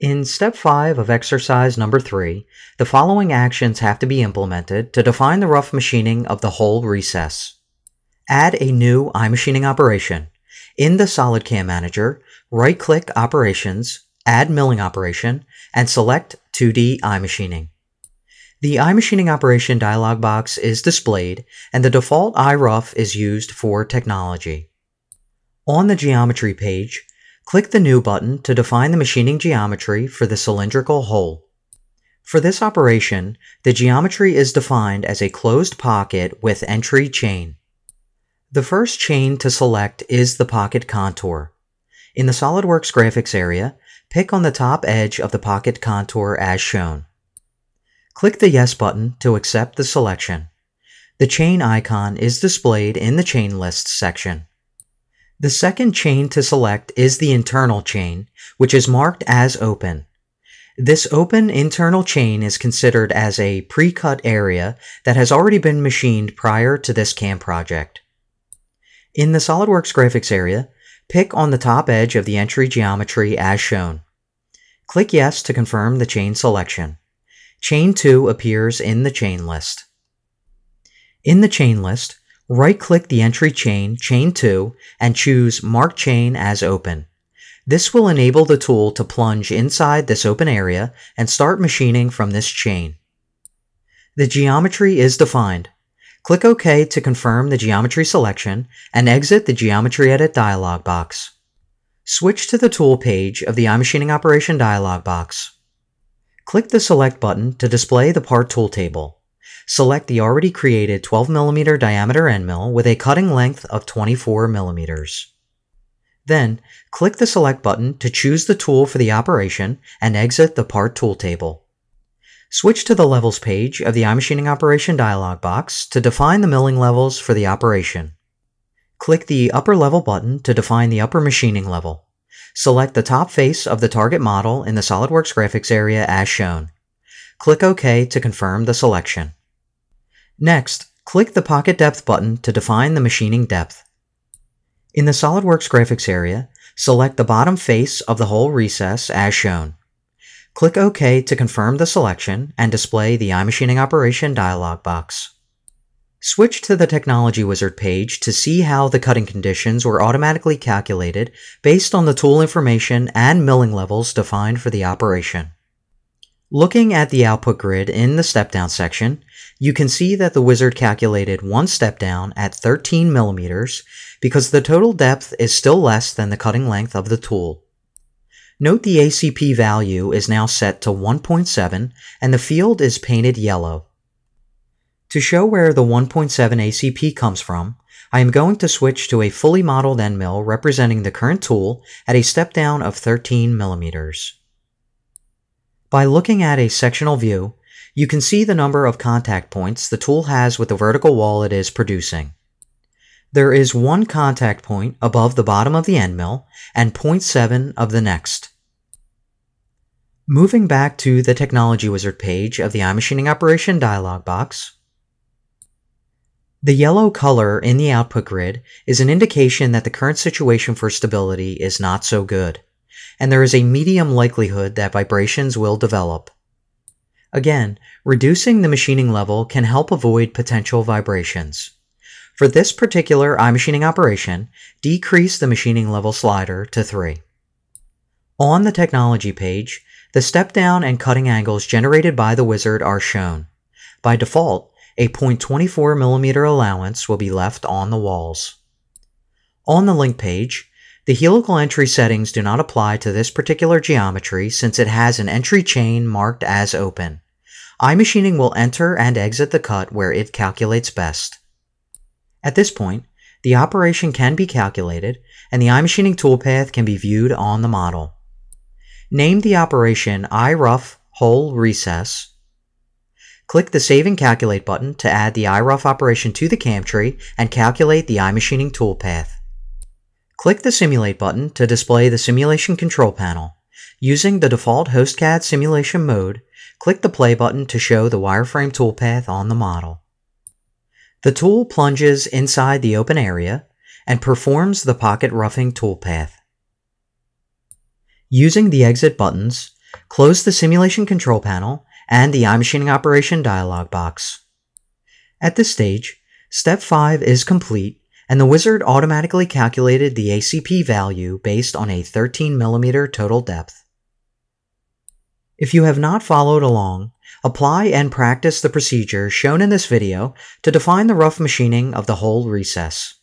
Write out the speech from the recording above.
In Step 5 of Exercise Number 3, the following actions have to be implemented to define the rough machining of the whole recess. Add a new iMachining operation. In the SolidCAM Manager, right-click Operations, Add Milling Operation, and select 2D iMachining. The iMachining operation dialog box is displayed, and the default iRough is used for technology. On the Geometry page, click the New button to define the machining geometry for the cylindrical hole. For this operation, the geometry is defined as a closed pocket with entry chain. The first chain to select is the pocket contour. In the SolidWorks graphics area, pick on the top edge of the pocket contour as shown. Click the Yes button to accept the selection. The chain icon is displayed in the Chain List section. The second chain to select is the internal chain, which is marked as open. This open internal chain is considered as a pre-cut area that has already been machined prior to this CAM project. In the SolidWorks graphics area, pick on the top edge of the entry geometry as shown. Click Yes to confirm the chain selection. Chain 2 appears in the Chain List. In the Chain List, right-click the entry chain, Chain 2, and choose Mark Chain as Open. This will enable the tool to plunge inside this open area and start machining from this chain. The geometry is defined. Click OK to confirm the geometry selection and exit the Geometry Edit dialog box. Switch to the Tool page of the iMachining Operation dialog box. Click the Select button to display the Part Tool table. Select the already created 12mm diameter end mill with a cutting length of 24mm. Then, click the Select button to choose the tool for the operation and exit the Part Tool table. Switch to the Levels page of the iMachining Operation dialog box to define the milling levels for the operation. Click the Upper Level button to define the upper machining level. Select the top face of the target model in the SolidWorks graphics area as shown. Click OK to confirm the selection. Next, click the Pocket Depth button to define the machining depth. In the SolidWorks graphics area, select the bottom face of the whole recess as shown. Click OK to confirm the selection and display the iMachining Operation dialog box. Switch to the Technology Wizard page to see how the cutting conditions were automatically calculated based on the tool information and milling levels defined for the operation. Looking at the output grid in the step-down section, you can see that the wizard calculated one step-down at 13mm because the total depth is still less than the cutting length of the tool. Note the ACP value is now set to 1.7 and the field is painted yellow. To show where the 1.7 ACP comes from, I am going to switch to a fully modeled end mill representing the current tool at a step-down of 13mm. By looking at a sectional view, you can see the number of contact points the tool has with the vertical wall it is producing. There is one contact point above the bottom of the end mill and 0.7 of the next. Moving back to the Technology Wizard page of the iMachining Operation dialog box, the yellow color in the output grid is an indication that the current situation for stability is not so good, and there is a medium likelihood that vibrations will develop. Again, reducing the machining level can help avoid potential vibrations. For this particular iMachining operation, decrease the machining level slider to 3. On the Technology page, the step-down and cutting angles generated by the wizard are shown. By default, a 0.24 mm allowance will be left on the walls. On the Link page, the helical entry settings do not apply to this particular geometry since it has an entry chain marked as open. iMachining will enter and exit the cut where it calculates best. At this point, the operation can be calculated and the iMachining toolpath can be viewed on the model. Name the operation iRough Hole Recess. Click the Save and Calculate button to add the iRough operation to the CAM tree and calculate the iMachining toolpath. Click the Simulate button to display the Simulation Control Panel. Using the default HostCAD simulation mode, click the Play button to show the wireframe toolpath on the model. The tool plunges inside the open area and performs the Pocket Roughing toolpath. Using the Exit buttons, Close the Simulation Control Panel and the iMachining Operation dialog box. At this stage, Step 5 is complete, and the wizard automatically calculated the ACP value based on a 13mm total depth. If you have not followed along, apply and practice the procedure shown in this video to define the rough machining of the whole recess.